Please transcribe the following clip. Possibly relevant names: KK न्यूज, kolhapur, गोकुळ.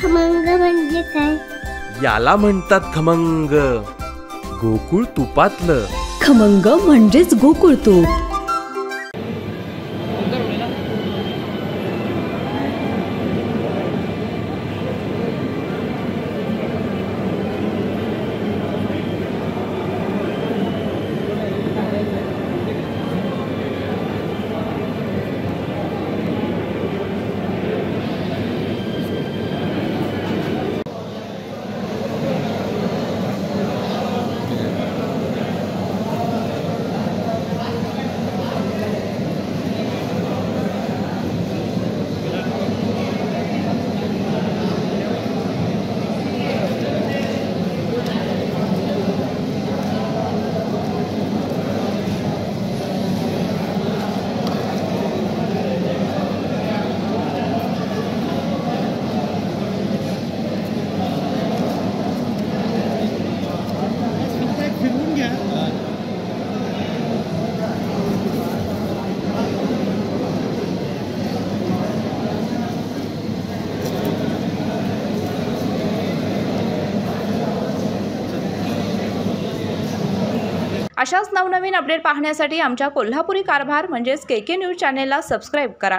खमंग म्हणजे काय? याला म्हणतात खमंग, गोकुळ तुपातलं। खमंग म्हणजेच गोकुळ तूप। अशाच नवनवीन अपडेट पाहण्यासाठी आमच्या कोल्हापुरी कारभार म्हणजेच KK न्यूज चॅनेलला सबस्क्राईब करा।